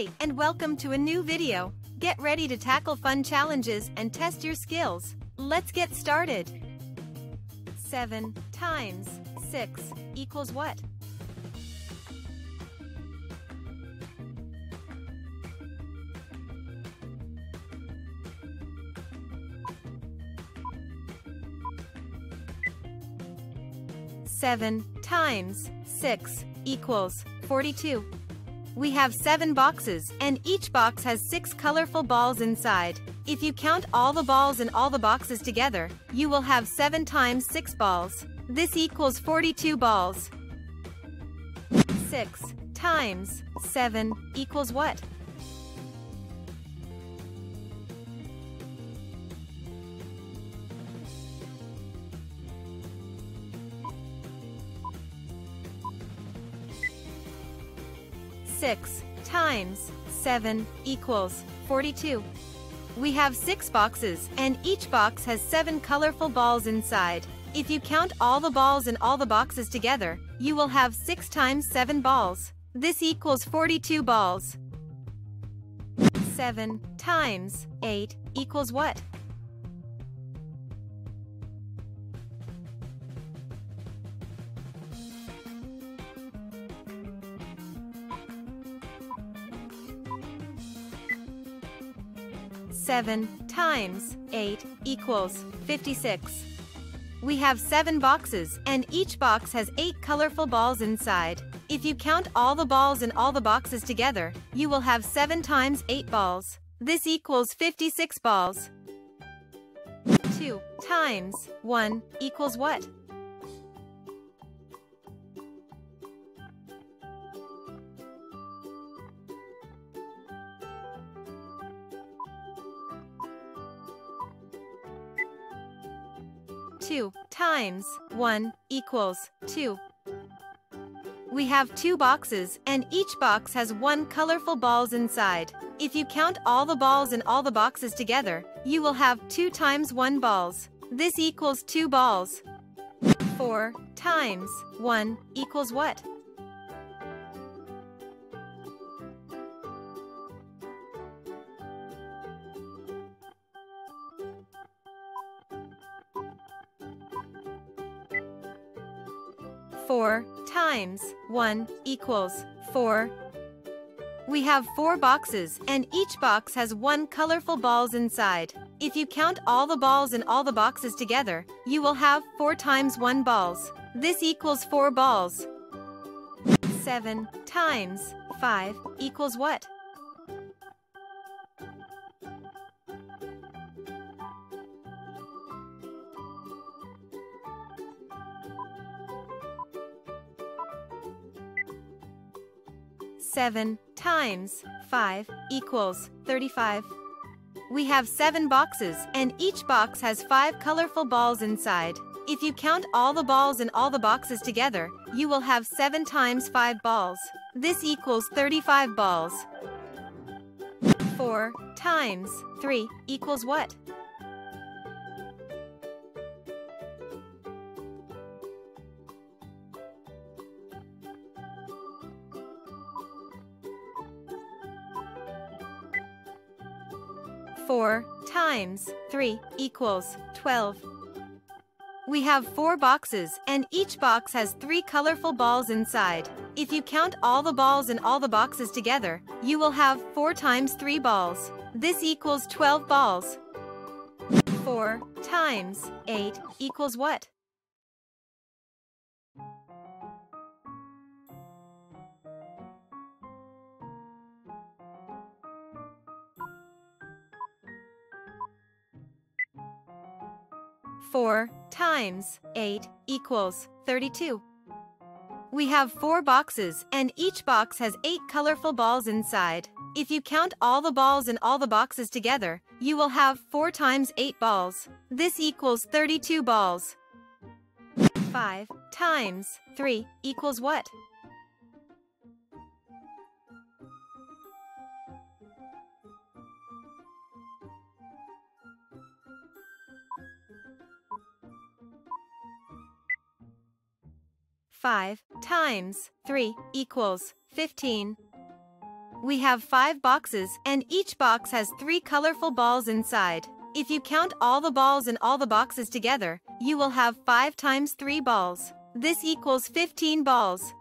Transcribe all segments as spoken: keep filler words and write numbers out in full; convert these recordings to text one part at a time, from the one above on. Hey, and welcome to a new video. Get ready to tackle fun challenges and test your skills. Let's get started. seven times six equals what? seven times six equals forty-two. We have seven boxes, and each box has six colorful balls inside. If you count all the balls in all the boxes together, you will have seven times six balls. This equals forty-two balls. six times seven equals what? six times seven equals forty-two. We have six boxes, and each box has seven colorful balls inside. If you count all the balls in all the boxes together, you will have six times seven balls. This equals forty-two balls. seven times eight equals what? seven times eight equals fifty-six. We have seven boxes, and each box has eight colorful balls inside. If you count all the balls in all the boxes together, you will have seven times eight balls. This equals fifty-six balls. two times one equals what? two times one equals two. We have two boxes, and each box has one colorful balls inside. If you count all the balls in all the boxes together, you will have two times one balls. This equals two balls. four times one equals what? four times one equals four. We have four boxes, and each box has one colorful balls inside. If you count all the balls in all the boxes together, you will have four times one balls. This equals four balls. seven times five equals what? seven times five equals thirty-five. We have seven boxes, and each box has five colorful balls inside. If you count all the balls in all the boxes together, you will have seven times five balls. This equals thirty-five balls. four times three equals what? four times three equals twelve. We have four boxes, and each box has three colorful balls inside. If you count all the balls in all the boxes together, you will have four times three balls. This equals twelve balls. four times eight equals what? four times eight equals thirty-two. We have four boxes, and each box has eight colorful balls inside. If you count all the balls in all the boxes together, you will have four times eight balls. This equals thirty-two balls. five times three equals what? five times three equals fifteen. We have five boxes, and each box has three colorful balls inside. If you count all the balls in all the boxes together, you will have five times three balls. This equals fifteen balls.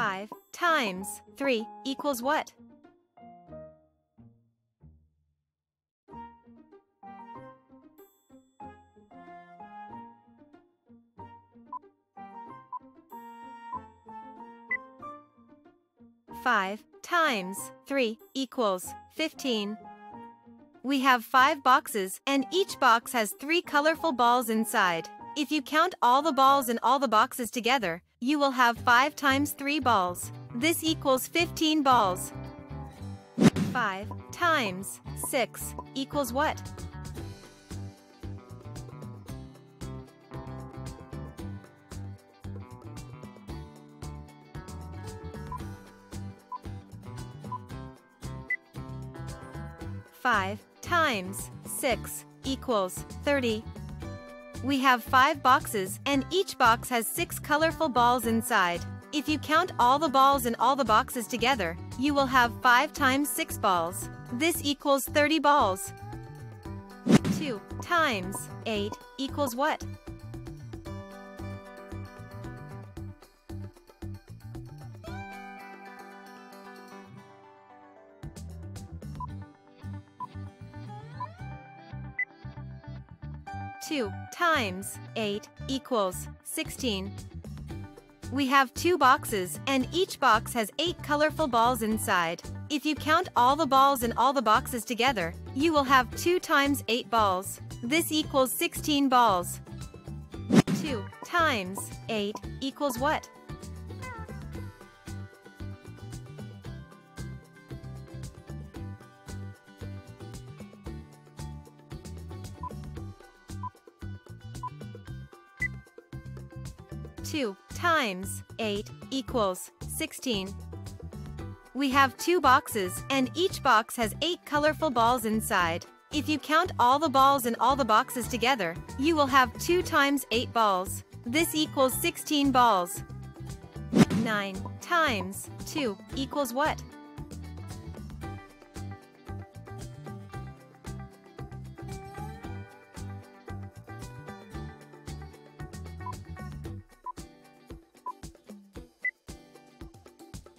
five times three equals what? five times three equals fifteen. We have five boxes, and each box has three colorful balls inside. If you count all the balls in all the boxes together, you will have five times three balls. This equals fifteen balls. five times six equals what? five times six equals thirty. We have five boxes, and each box has six colorful balls inside. If you count all the balls in all the boxes together, you will have five times six balls. This equals thirty balls. two times eight equals what? two times eight equals sixteen. We have two boxes, and each box has eight colorful balls inside. If you count all the balls in all the boxes together, you will have two times eight balls. This equals sixteen balls. two times eight equals what? two times eight equals sixteen. We have two boxes, and each box has eight colorful balls inside. If you count all the balls in all the boxes together, you will have two times eight balls. This equals sixteen balls. nine times two equals what?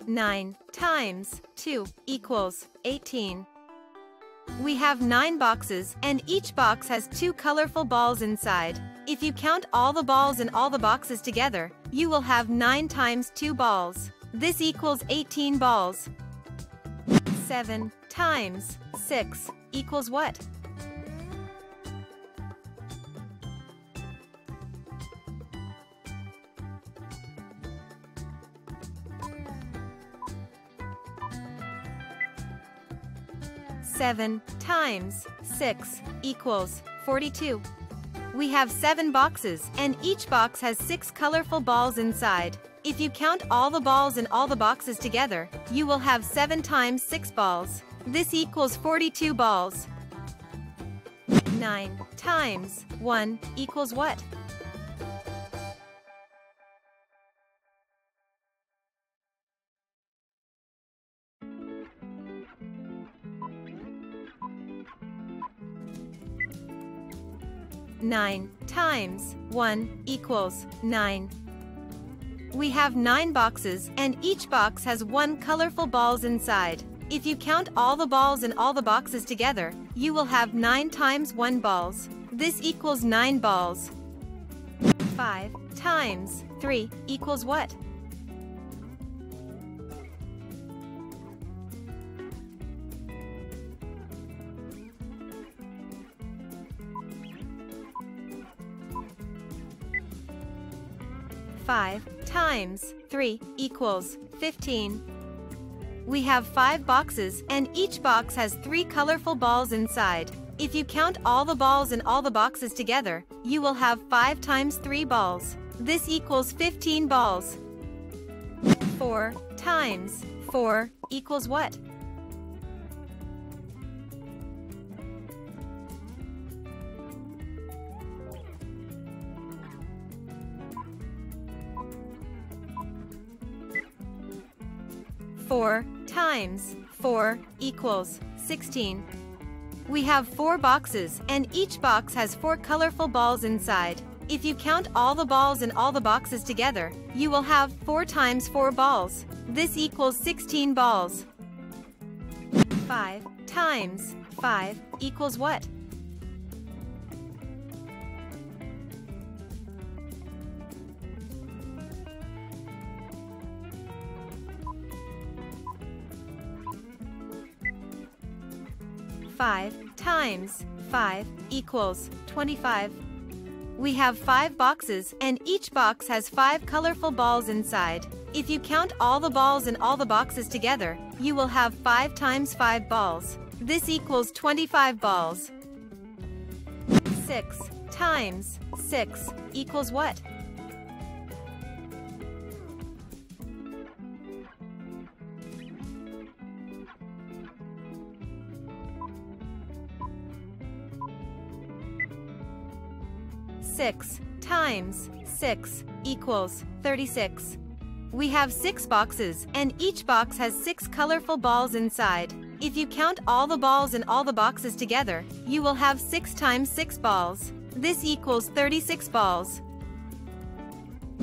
nine times two equals eighteen. We have nine boxes, and each box has two colorful balls inside. If you count all the balls in all the boxes together, you will have nine times two balls. This equals eighteen balls. seven times six equals what? seven times six equals forty-two. We have seven boxes, and each box has six colorful balls inside. If you count all the balls in all the boxes together, you will have seven times six balls. This equals forty-two balls. nine times one equals what? nine times one equals nine. We have nine boxes, and each box has one colorful balls inside. If you count all the balls in all the boxes together, you will have nine times one balls. This equals nine balls. five times three equals what? five times three equals fifteen. We have five boxes, and each box has three colorful balls inside. If you count all the balls in all the boxes together, you will have five times three balls. This equals fifteen balls. four times four equals what? four times four equals sixteen. We have four boxes, and each box has four colorful balls inside. If you count all the balls in all the boxes together, you will have four times four balls. This equals sixteen balls. five times five equals what? five times five equals twenty-five. We have five boxes, and each box has five colorful balls inside. If you count all the balls in all the boxes together, you will have five times five balls. This equals twenty-five balls. six times six equals what? six times six equals thirty-six. We have six boxes, and each box has six colorful balls inside. If you count all the balls in all the boxes together, you will have six times six balls. This equals thirty-six balls.